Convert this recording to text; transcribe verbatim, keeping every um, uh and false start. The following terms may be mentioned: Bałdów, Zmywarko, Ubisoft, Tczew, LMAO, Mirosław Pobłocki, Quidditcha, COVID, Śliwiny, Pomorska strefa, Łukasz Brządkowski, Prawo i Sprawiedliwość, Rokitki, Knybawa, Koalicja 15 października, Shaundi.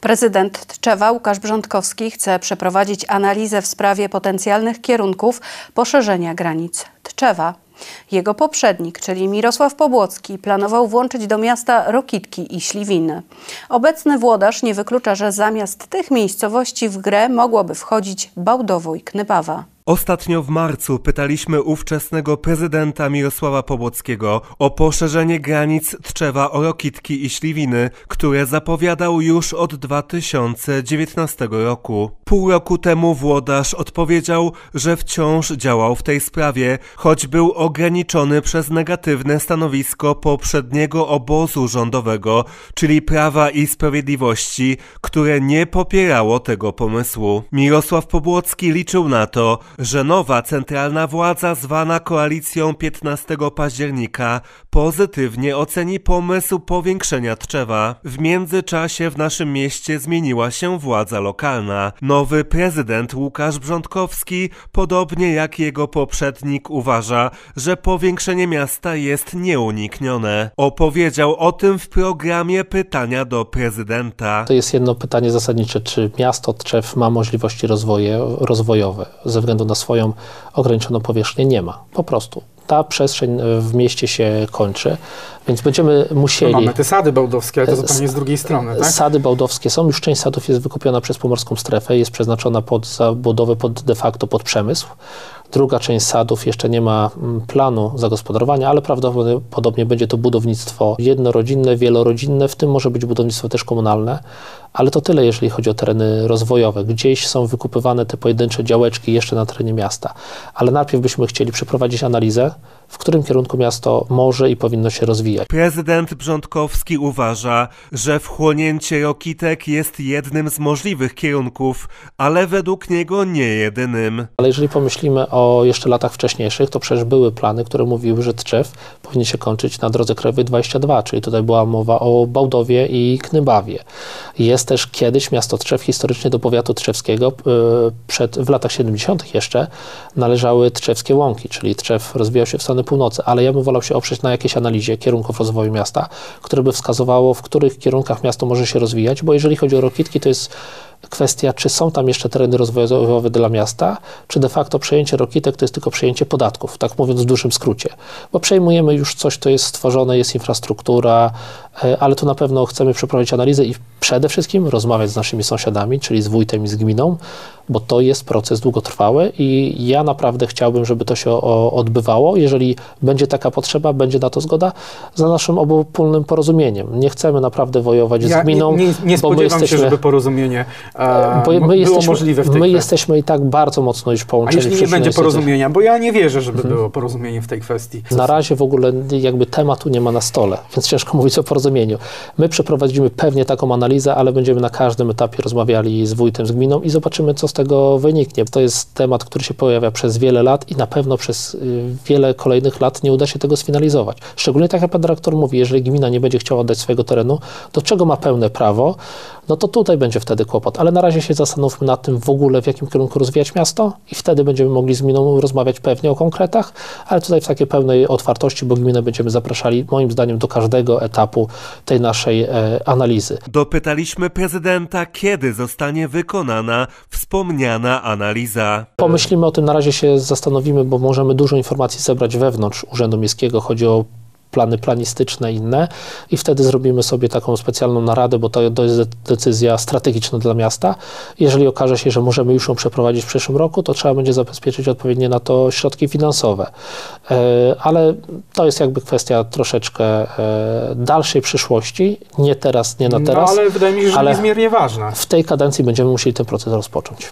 Prezydent Tczewa Łukasz Brządkowski chce przeprowadzić analizę w sprawie potencjalnych kierunków poszerzenia granic Tczewa. Jego poprzednik, czyli Mirosław Pobłocki, planował włączyć do miasta Rokitki i Śliwiny. Obecny włodarz nie wyklucza, że zamiast tych miejscowości w grę mogłoby wchodzić Bałdowo i Knybawa. Ostatnio w marcu pytaliśmy ówczesnego prezydenta Mirosława Pobłockiego o poszerzenie granic Tczewa o Rokitki i Śliwiny, które zapowiadał już od dwa tysiące dziewiętnastego roku. Pół roku temu włodarz odpowiedział, że wciąż działał w tej sprawie, choć był ograniczony przez negatywne stanowisko poprzedniego obozu rządowego, czyli Prawa i Sprawiedliwości, które nie popierało tego pomysłu. Mirosław Pobłocki liczył na to, że nowa centralna władza zwana Koalicją piętnastego października pozytywnie oceni pomysł powiększenia Tczewa. W międzyczasie w naszym mieście zmieniła się władza lokalna. Nowy prezydent Łukasz Brządkowski, podobnie jak jego poprzednik, uważa, że powiększenie miasta jest nieuniknione. Opowiedział o tym w programie Pytania do prezydenta. To jest jedno pytanie zasadnicze, czy miasto Tczew ma możliwości rozwoju, rozwojowe? Ze względu na swoją ograniczoną powierzchnię nie ma. Po prostu. Ta przestrzeń w mieście się kończy, więc będziemy musieli... No mamy te sady bałdowskie, ale to zupełnie z drugiej strony, tak? Sady bałdowskie są, już część sadów jest wykupiona przez Pomorską Strefę, jest przeznaczona pod zabudowę, pod, de facto pod przemysł. Druga część sadów jeszcze nie ma planu zagospodarowania, ale prawdopodobnie będzie to budownictwo jednorodzinne, wielorodzinne, w tym może być budownictwo też komunalne, ale to tyle, jeżeli chodzi o tereny rozwojowe. Gdzieś są wykupywane te pojedyncze działeczki jeszcze na terenie miasta, ale najpierw byśmy chcieli przeprowadzić analizę, w którym kierunku miasto może i powinno się rozwijać. Prezydent Brządkowski uważa, że wchłonięcie Rokitek jest jednym z możliwych kierunków, ale według niego nie jedynym. Ale jeżeli pomyślimy o jeszcze latach wcześniejszych, to przecież były plany, które mówiły, że Tczew powinien się kończyć na drodze krajowej dwadzieścia dwa, czyli tutaj była mowa o Bałdowie i Knybawie. Jest też kiedyś miasto Tczew historycznie do powiatu tczewskiego, przed, w latach siedemdziesiątych jeszcze należały tczewskie łąki, czyli Tczew rozwijał się w stronę północy, ale ja bym wolał się oprzeć na jakiejś analizie kierunków rozwoju miasta, które by wskazywało, w których kierunkach miasto może się rozwijać, bo jeżeli chodzi o Rokitki, to jest kwestia, czy są tam jeszcze tereny rozwojowe dla miasta, czy de facto przejęcie Rokitek to jest tylko przejęcie podatków, tak mówiąc w dużym skrócie. Bo przejmujemy już coś, co jest stworzone, jest infrastruktura, ale tu na pewno chcemy przeprowadzić analizę i przede wszystkim rozmawiać z naszymi sąsiadami, czyli z wójtem i z gminą, bo to jest proces długotrwały i ja naprawdę chciałbym, żeby to się odbywało. Jeżeli będzie taka potrzeba, będzie na to zgoda, za naszym obopólnym porozumieniem. Nie chcemy naprawdę wojować ja z gminą. Nie, nie, nie bo spodziewam my jesteśmy, się, żeby porozumienie e, bo my było jesteśmy, możliwe w tej My kwestii. jesteśmy i tak bardzo mocno już połączeni. A jeśli nie będzie porozumienia, bo ja nie wierzę, żeby hmm. było porozumienie w tej kwestii. Na razie w ogóle jakby tematu nie ma na stole, więc ciężko mówić o porozumieniu. My przeprowadzimy pewnie taką analizę, ale będziemy na każdym etapie rozmawiali z wójtem, z gminą i zobaczymy, co z tego wyniknie. To jest temat, który się pojawia przez wiele lat i na pewno przez wiele kolejnych lat nie uda się tego sfinalizować. Szczególnie tak jak pan dyrektor mówi, jeżeli gmina nie będzie chciała oddać swojego terenu, do czego ma pełne prawo, no to tutaj będzie wtedy kłopot. Ale na razie się zastanówmy nad tym w ogóle, w jakim kierunku rozwijać miasto i wtedy będziemy mogli z gminą rozmawiać pewnie o konkretach, ale tutaj w takiej pełnej otwartości, bo gminę będziemy zapraszali moim zdaniem do każdego etapu tej naszej e, analizy. Dopytaliśmy prezydenta, kiedy zostanie wykonana wspomniana analiza. Pomyślimy o tym, na razie się zastanowimy, bo możemy dużo informacji zebrać wewnątrz Urzędu Miejskiego, chodzi o plany planistyczne inne i wtedy zrobimy sobie taką specjalną naradę, bo to jest decyzja strategiczna dla miasta. Jeżeli okaże się, że możemy już ją przeprowadzić w przyszłym roku, to trzeba będzie zabezpieczyć odpowiednie na to środki finansowe. Ale to jest jakby kwestia troszeczkę dalszej przyszłości, nie teraz, nie na teraz. No, ale wydaje mi się, że niezmiernie ważna. W tej kadencji będziemy musieli ten proces rozpocząć.